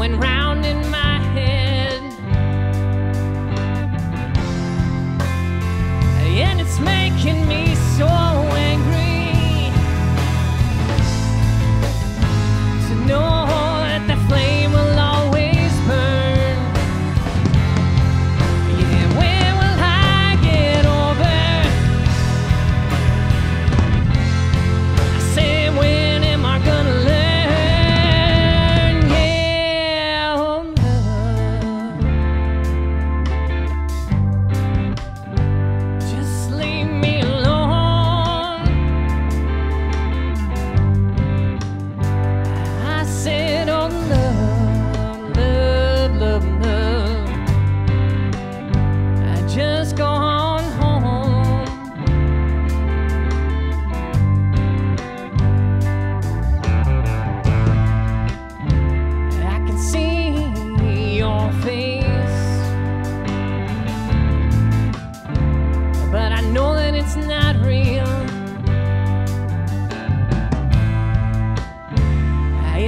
going round in my head, and it's making me so angry to know that the flame will always burn. Yeah, when will I get over? I say, when am I gonna learn? Yeah, oh love, just leave me alone. I said, oh love, love, love, love, I just go on home. I can see your face, but I know that it's not real.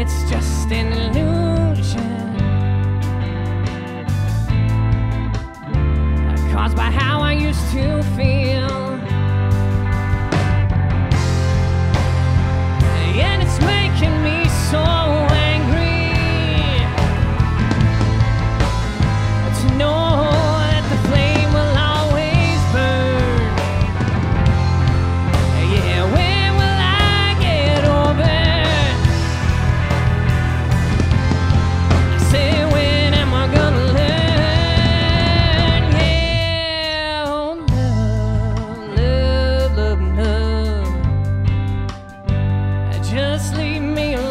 It's just an illusion caused by how I used to feel. And it's making me so angry to know that the flame will always burn. Yeah, when will I get over? I say, when am I gonna learn? Yeah, oh love, love, love, love, just leave me alone.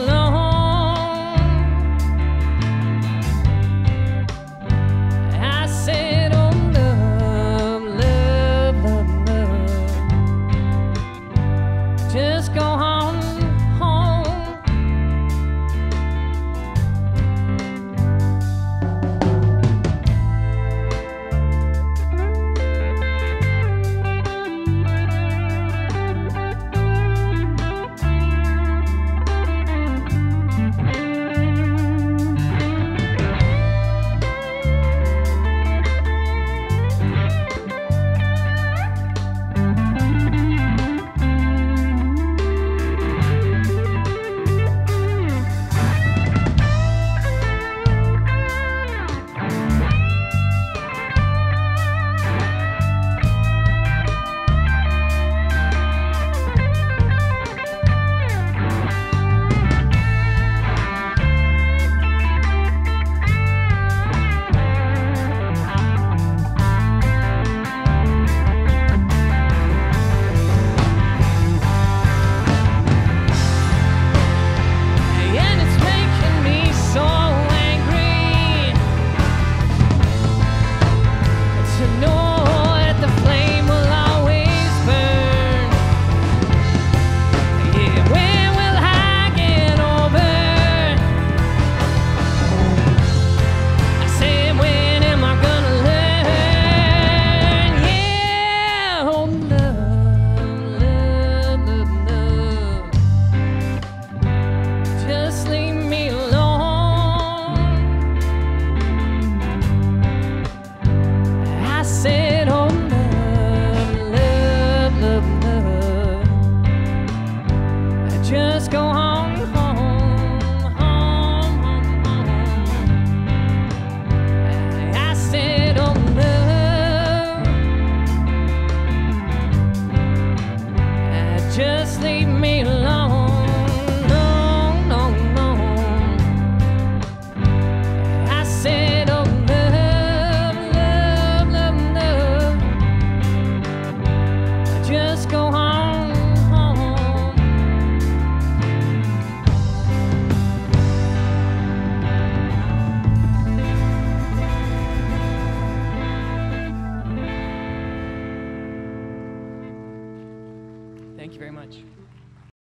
I said, oh love, love, love, love, just go on home. And it's making me so angry to know that the flame will always burn. Yeah, when will I get over? I say, when am I gonna learn? Yeah, oh love, love, love, love, just leave me alone. I said, oh love, love, love, love, I just go on home, home, home, home. I said, oh love, just leave me alone. No, no, no. I said, oh love, love, love, love, just go on home. Thank you very much.